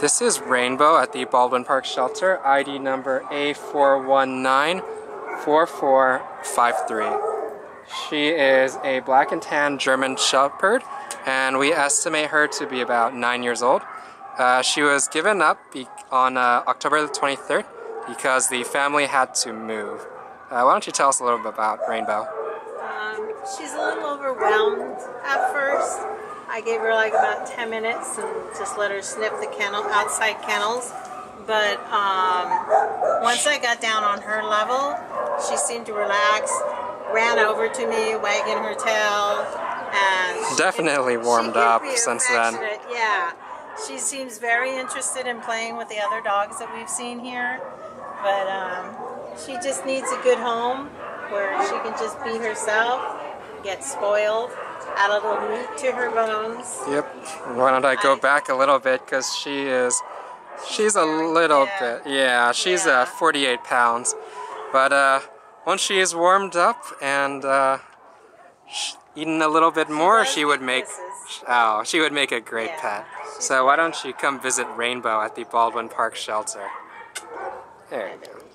This is Rainbow at the Baldwin Park Shelter, ID number A4194453. She is a black and tan German Shepherd, and we estimate her to be about 9 years old. She was given up on October the 23rd because the family had to move. Why don't you tell us a little bit about Rainbow? She's a little overwhelmed at first. I gave her like about 10 minutes and just let her sniff the kennel, outside kennels. But once I got down on her level, she seemed to relax, ran over to me, wagging her tail, and definitely warmed up since then. Yeah, she seems very interested in playing with the other dogs that we've seen here. But she just needs a good home where she can just be herself, get spoiled, add a little meat to her bones. Yep. Why don't I go back a little bit, because she's a little bit, yeah, she's 48 pounds. But once she is warmed up and eaten a little bit more, she would make a great pet. So why don't you come visit Rainbow at the Baldwin Park Shelter? There you go.